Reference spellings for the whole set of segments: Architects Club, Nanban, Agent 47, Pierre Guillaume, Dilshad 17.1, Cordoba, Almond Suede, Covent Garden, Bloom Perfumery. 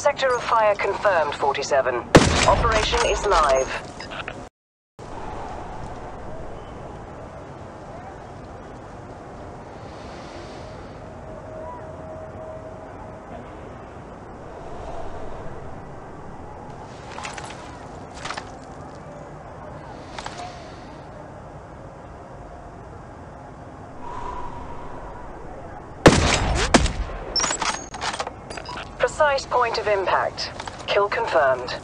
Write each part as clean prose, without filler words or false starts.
Sector of fire confirmed, 47. Operation is live. Precise point of impact. Kill confirmed.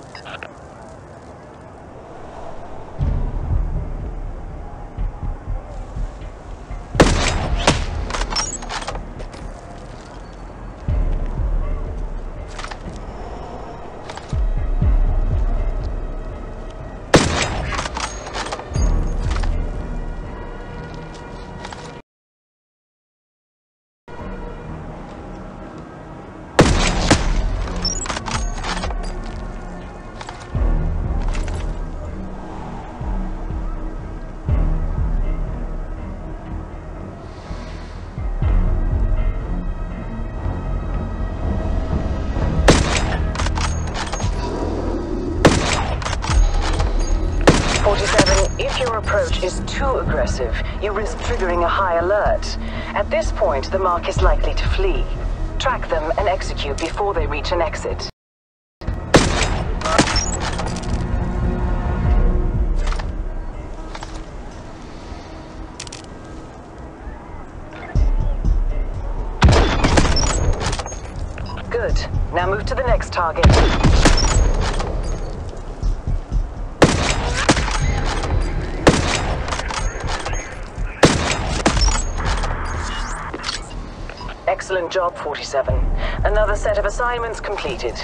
Is too aggressive, you risk triggering a high alert. At this point, the mark is likely to flee. Track them and execute before they reach an exit. Good. Now move to the next target. Excellent job, 47. Another set of assignments completed.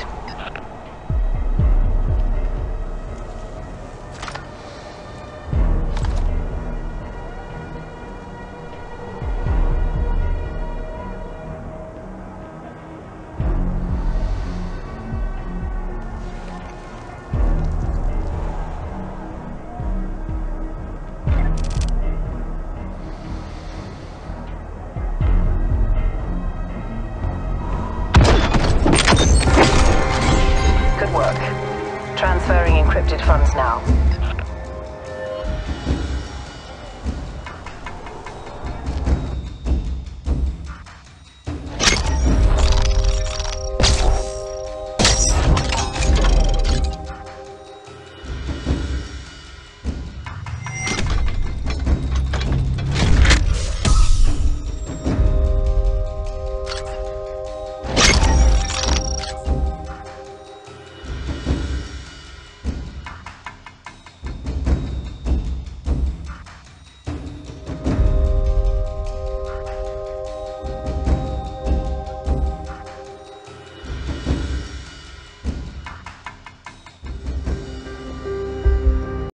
Transferring encrypted funds now.